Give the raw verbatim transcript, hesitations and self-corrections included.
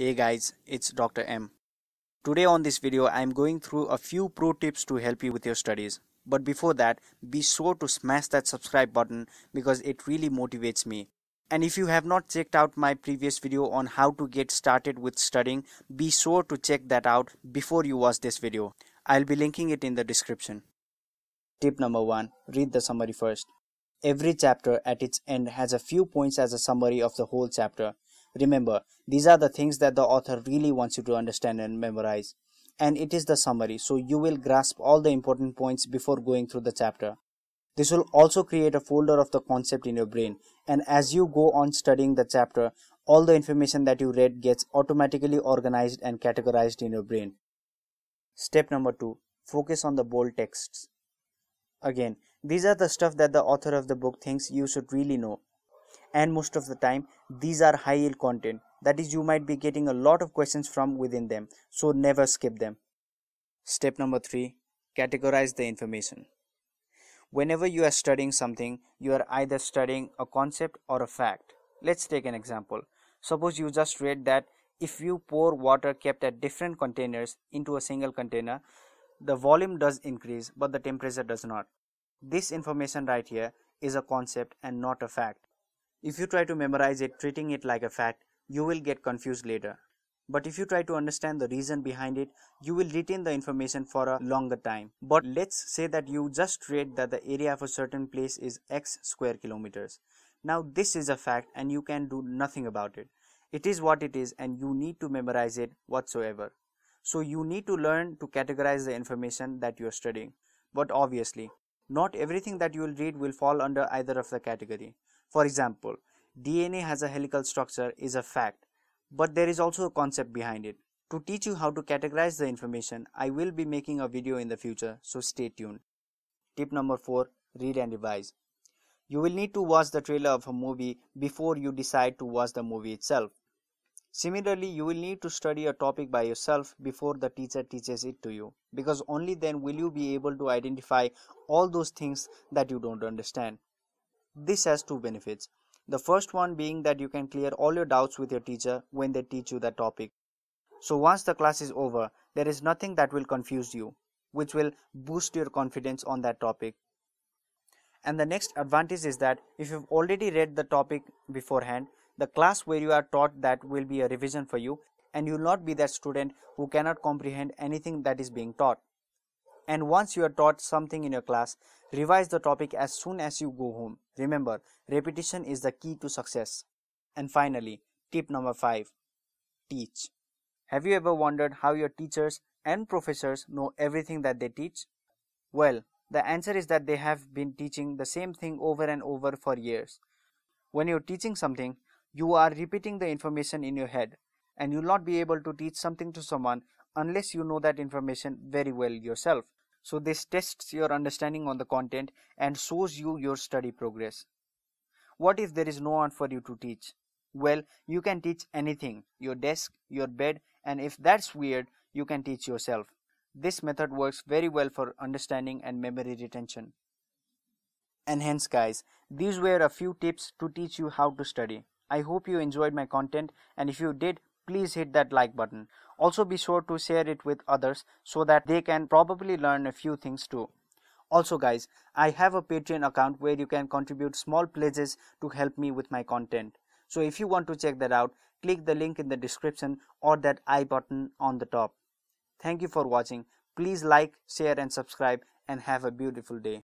Hey guys, it's Doctor M. Today on this video, I'm going through a few pro tips to help you with your studies. But before that, be sure to smash that subscribe button because it really motivates me. And if you have not checked out my previous video on how to get started with studying, be sure to check that out before you watch this video. I'll be linking it in the description. Tip number one, read the summary first. Every chapter at its end has a few points as a summary of the whole chapter. Remember, these are the things that the author really wants you to understand and memorize. And it is the summary, so you will grasp all the important points before going through the chapter. This will also create a folder of the concept in your brain. And as you go on studying the chapter, all the information that you read gets automatically organized and categorized in your brain. Step number two, focus on the bold texts. Again, these are the stuff that the author of the book thinks you should really know. And most of the time, these are high yield content. That is, you might be getting a lot of questions from within them, so never skip them. Step number three, categorize the information. Whenever you are studying something, you are either studying a concept or a fact. Let's take an example. Suppose you just read that if you pour water kept at different containers into a single container, the volume does increase, but the temperature does not. This information right here is a concept and not a fact. If you try to memorize it, treating it like a fact, you will get confused later. But if you try to understand the reason behind it, you will retain the information for a longer time. But let's say that you just read that the area of a certain place is X square kilometers. Now this is a fact and you can do nothing about it. It is what it is and you need to memorize it whatsoever. So you need to learn to categorize the information that you are studying. But obviously, not everything that you will read will fall under either of the category. For example, D N A has a helical structure is a fact, but there is also a concept behind it. To teach you how to categorize the information, I will be making a video in the future, so stay tuned. Tip number four, read and revise. You will need to watch the trailer of a movie before you decide to watch the movie itself. Similarly, you will need to study a topic by yourself before the teacher teaches it to you, because only then will you be able to identify all those things that you don't understand. This has two benefits. The first one being that you can clear all your doubts with your teacher when they teach you that topic. So once the class is over, there is nothing that will confuse you, which will boost your confidence on that topic. And the next advantage is that if you've already read the topic beforehand, the class where you are taught that will be a revision for you, and you'll not be that student who cannot comprehend anything that is being taught. And once you are taught something in your class, revise the topic as soon as you go home. Remember, repetition is the key to success. And finally, tip number five, teach. Have you ever wondered how your teachers and professors know everything that they teach? Well, the answer is that they have been teaching the same thing over and over for years. When you're teaching something, you are repeating the information in your head, and you'll not be able to teach something to someone unless you know that information very well yourself. So this tests your understanding on the content and shows you your study progress. What if there is no one for you to teach? Well, you can teach anything, your desk, your bed, and if that's weird, you can teach yourself. This method works very well for understanding and memory retention. And hence guys, these were a few tips to teach you how to study. I hope you enjoyed my content, and if you did, please hit that like button. Also be sure to share it with others so that they can probably learn a few things too. Also guys, I have a Patreon account where you can contribute small pledges to help me with my content. So if you want to check that out, click the link in the description or that I button on the top. Thank you for watching. Please like, share and subscribe, and have a beautiful day.